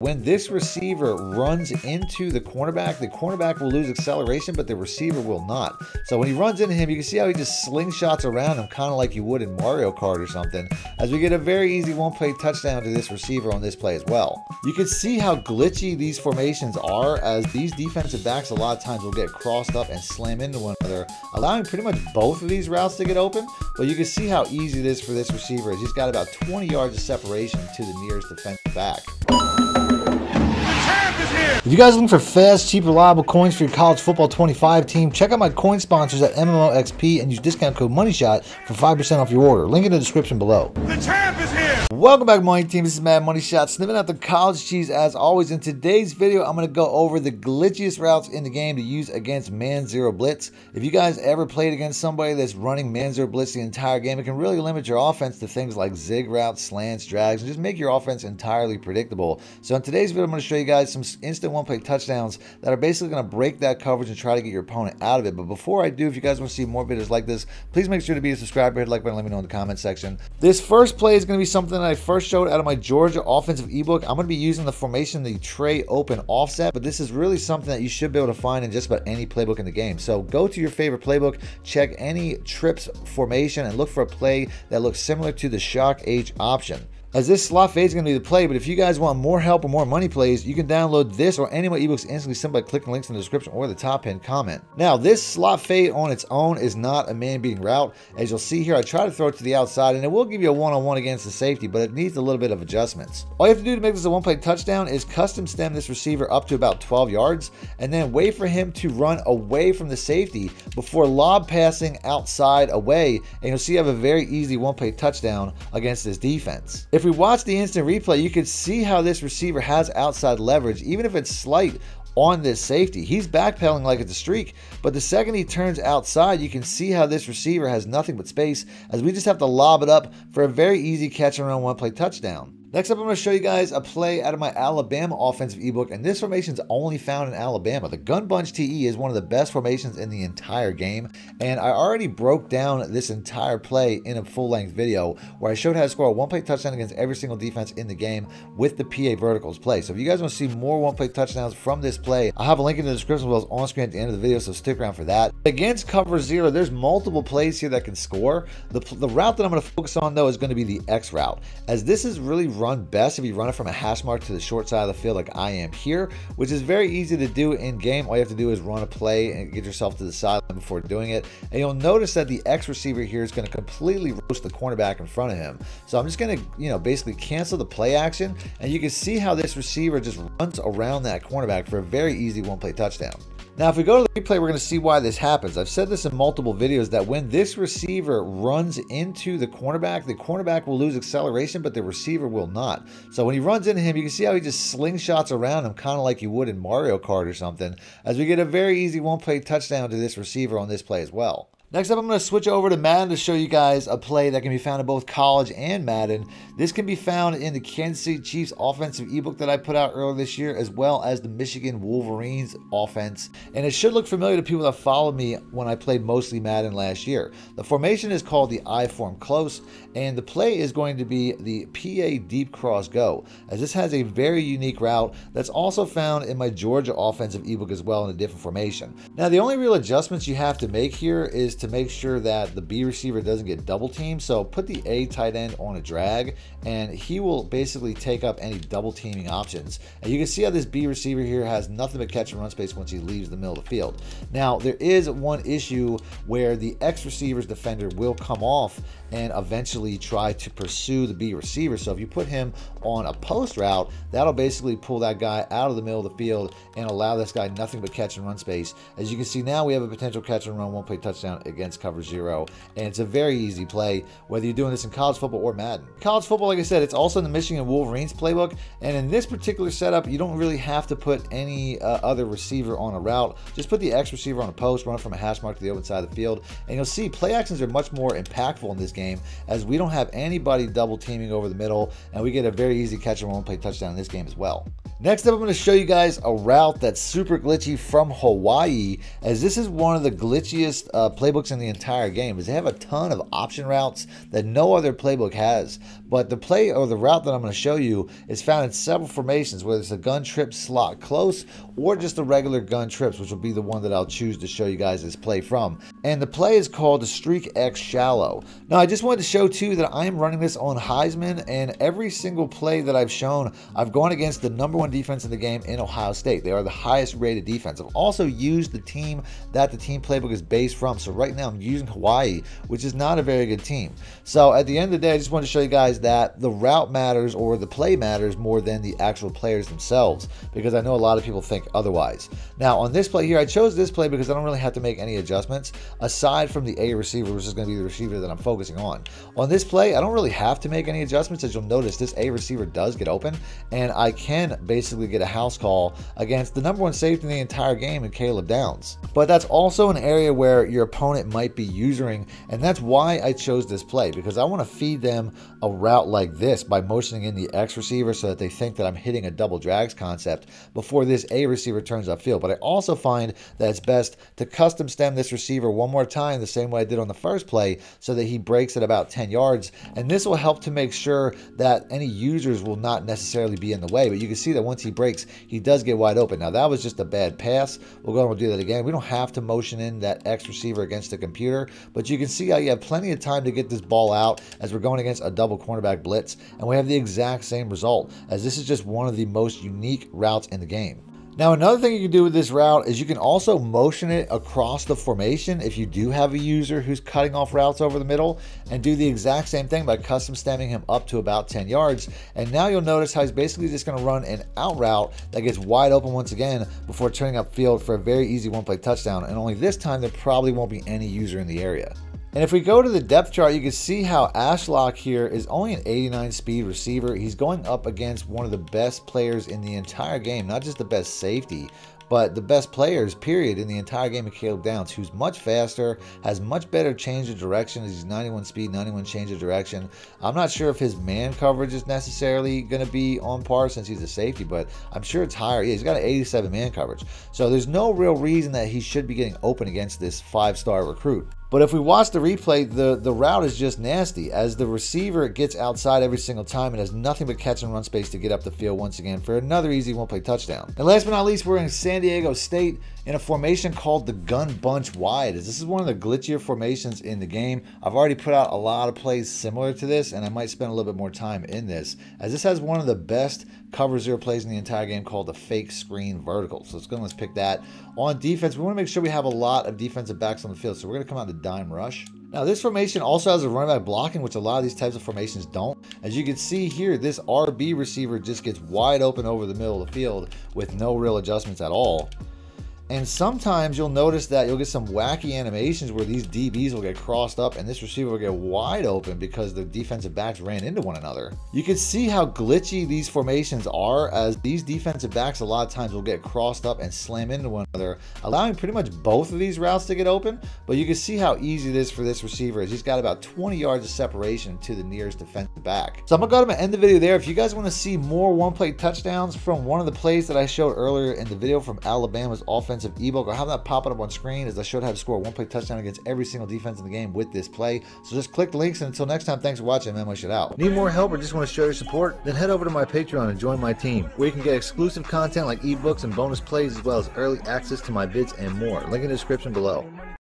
When this receiver runs into the cornerback will lose acceleration, but the receiver will not. So when he runs into him, you can see how he just slingshots around him, kind of like you would in Mario Kart or something, as we get a very easy one-play touchdown to this receiver on this play as well. You can see how glitchy these formations are, as these defensive backs a lot of times will get crossed up and slam into one another, allowing pretty much both of these routes to get open. But you can see how easy it is for this receiver, as he's got about 20 yards of separation to the nearest defensive back. If you guys are looking for fast, cheap, reliable coins for your College Football 25 team, check out my coin sponsors at MMOXP and use discount code MONEYSHOT for 5% off your order. Link in the description below. The champ is here! Welcome back, Money Team. This is Mad Money Shot, snipping out the college cheese as always. In today's video, I'm going to go over the glitchiest routes in the game to use against Man Zero Blitz. If you guys ever played against somebody that's running Man Zero Blitz the entire game, it can really limit your offense to things like zig routes, slants, drags, and just make your offense entirely predictable. So in today's video, I'm going to show you guys some instant one-play touchdowns that are basically going to break that coverage and try to get your opponent out of it. But before I do, if you guys want to see more videos like this, please make sure to be a subscriber, hit the like button, let me know in the comment section. This first play is going to be something that I first showed out of my Georgia offensive ebook. I'm going to be using the formation, the Trey open offset, but this is really something that you should be able to find in just about any playbook in the game. So go to your favorite playbook, check any trips formation, and look for a play that looks similar to the Shock H option. As this slot fade is going to be the play, but if you guys want more help or more money plays, you can download this or any of my ebooks instantly simply by clicking links in the description or the top pinned comment. Now, this slot fade on its own is not a man-beating route. As you'll see here, I try to throw it to the outside, and it will give you a one-on-one against the safety, but it needs a little bit of adjustments. All you have to do to make this a one-play touchdown is custom stem this receiver up to about 12 yards, and then wait for him to run away from the safety before lob passing outside away, and you'll see you have a very easy one-play touchdown against this defense. If we watch the instant replay, you can see how this receiver has outside leverage, even if it's slight, on this safety. He's backpedaling like it's a streak, but the second he turns outside, you can see how this receiver has nothing but space, as we just have to lob it up for a very easy catch and run one-play touchdown. Next up, I'm going to show you guys a play out of my Alabama offensive ebook, and this formation is only found in Alabama. The Gun Bunch TE is one of the best formations in the entire game, and I already broke down this entire play in a full-length video where I showed how to score a one-play touchdown against every single defense in the game with the PA verticals play. So if you guys want to see more one-play touchdowns from this play, I'll have a link in the description as well as on screen at the end of the video, so stick around for that. Against Cover Zero, there's multiple plays here that can score. The route that I'm going to focus on, though, is going to be the X route, as this is really run best if you run it from a hash mark to the short side of the field like I am here, which is very easy to do in game. All you have to do is run a play and get yourself to the sideline before doing it, and you'll notice that the X receiver here is going to completely roast the cornerback in front of him. So I'm just going to, you know, basically cancel the play action, and you can see how this receiver just runs around that cornerback for a very easy one-play touchdown. Now, if we go to the replay, we're going to see why this happens. I've said this in multiple videos that when this receiver runs into the cornerback will lose acceleration, but the receiver will not. So when he runs into him, you can see how he just slingshots around him, kind of like you would in Mario Kart or something, as we get a very easy one-play touchdown to this receiver on this play as well. Next up, I'm going to switch over to Madden to show you guys a play that can be found in both college and Madden. This can be found in the Kansas City Chiefs offensive ebook that I put out earlier this year, as well as the Michigan Wolverines offense. And it should look familiar to people that followed me when I played mostly Madden last year. The formation is called the I Form Close, and the play is going to be the PA Deep Cross Go, as this has a very unique route that's also found in my Georgia offensive ebook as well in a different formation. Now, the only real adjustments you have to make here is to make sure that the B receiver doesn't get double teamed. So put the A tight end on a drag, and he will basically take up any double teaming options. And you can see how this B receiver here has nothing but catch and run space once he leaves the middle of the field. Now, there is one issue where the X receiver's defender will come off and eventually try to pursue the B receiver. So if you put him on a post route, that'll basically pull that guy out of the middle of the field and allow this guy nothing but catch and run space. As you can see, now we have a potential catch and run one-play touchdown against Cover Zero, and it's a very easy play whether you're doing this in college football or Madden. College football, like I said, it's also in the Michigan Wolverines playbook, and in this particular setup you don't really have to put any other receiver on a route. Just put the X receiver on a post, run it from a hash mark to the open side of the field, and you'll see play actions are much more impactful in this game, as we don't have anybody double teaming over the middle, and we get a very easy catch and run play touchdown in this game as well. Next up, I'm going to show you guys a route that's super glitchy from Hawaii, as this is one of the glitchiest playbooks in the entire game, as they have a ton of option routes that no other playbook has. But the play or the route that I'm going to show you is found in several formations, whether it's a gun trip slot close or just the regular gun trips, which will be the one that I'll choose to show you guys this play from. And the play is called the Streak X Shallow. Now, I just wanted to show too that I am running this on Heisman, and every single play that I've shown, I've gone against the number one defense in the game in Ohio State. They are the highest rated defense. I've also used the team that the team playbook is based from. So right now I'm using Hawaii, which is not a very good team. So at the end of the day, I just want to show you guys that the route matters, or the play matters, more than the actual players themselves, because I know a lot of people think otherwise. Now on this play here, I chose this play because I don't really have to make any adjustments aside from the A receiver, which is going to be the receiver that I'm focusing on. On this play, I don't really have to make any adjustments, as you'll notice this A receiver does get open, and I can basically get a house call against the number one safety in the entire game in Caleb Downs. But that's also an area where your opponent might be usering, and that's why I chose this play, because I want to feed them a route like this by motioning in the X receiver so that they think that I'm hitting a double drags concept before this A receiver turns upfield. But I also find that it's best to custom stem this receiver one more time the same way I did on the first play, so that he breaks at about 10 yards, and this will help to make sure that any users will not necessarily be in the way. But you can see that once he breaks, he does get wide open. Now that was just a bad pass. We'll go and do that again. We don't have to motion in that X receiver against the computer, but you can see how you have plenty of time to get this ball out, as we're going against a double cornerback blitz, and we have the exact same result, as this is just one of the most unique routes in the game. Now, another thing you can do with this route is you can also motion it across the formation if you do have a user who's cutting off routes over the middle, and do the exact same thing by custom stemming him up to about 10 yards. And now you'll notice how he's basically just gonna run an out route that gets wide open once again before turning upfield for a very easy one play touchdown. And only this time, there probably won't be any user in the area. And if we go to the depth chart, you can see how Ashlock here is only an 89 speed receiver. He's going up against one of the best players in the entire game, not just the best safety, but the best players, period, in the entire game of Caleb Downs, who's much faster, has much better change of direction. He's 91 speed, 91 change of direction. I'm not sure if his man coverage is necessarily going to be on par since he's a safety, but I'm sure it's higher. Yeah, he's got an 87 man coverage. So there's no real reason that he should be getting open against this five-star recruit. But if we watch the replay, the route is just nasty, as the receiver gets outside every single time and has nothing but catch and run space to get up the field once again for another easy one-play touchdown. And last but not least, we're in San Diego State in a formation called the Gun Bunch Wide, as this is one of the glitchier formations in the game. I've already put out a lot of plays similar to this, and I might spend a little bit more time in this, as this has one of the best Cover Zero plays in the entire game called the Fake Screen Vertical. So let's pick that. On defense, we want to make sure we have a lot of defensive backs on the field, so we're going to come out to Dime Rush. Now this formation also has a running back blocking, which a lot of these types of formations don't. As you can see here, this RB receiver just gets wide open over the middle of the field with no real adjustments at all. And sometimes you'll notice that you'll get some wacky animations where these DBs will get crossed up and this receiver will get wide open because the defensive backs ran into one another. You can see how glitchy these formations are, as these defensive backs a lot of times will get crossed up and slam into one another, allowing pretty much both of these routes to get open. But you can see how easy it is for this receiver, as he's got about 20 yards of separation to the nearest defensive back. So I'm gonna go ahead and end the video there. If you guys want to see more one-play touchdowns from one of the plays that I showed earlier in the video from Alabama's offense ebook, or have that popping up on screen, as I showed how to score one play touchdown against every single defense in the game with this play. So just click the links, and until next time, thanks for watching. Man, Moneyshot out. Need more help or just want to show your support? Then head over to my Patreon and join my team, where you can get exclusive content like ebooks and bonus plays, as well as early access to my vids and more. Link in the description below.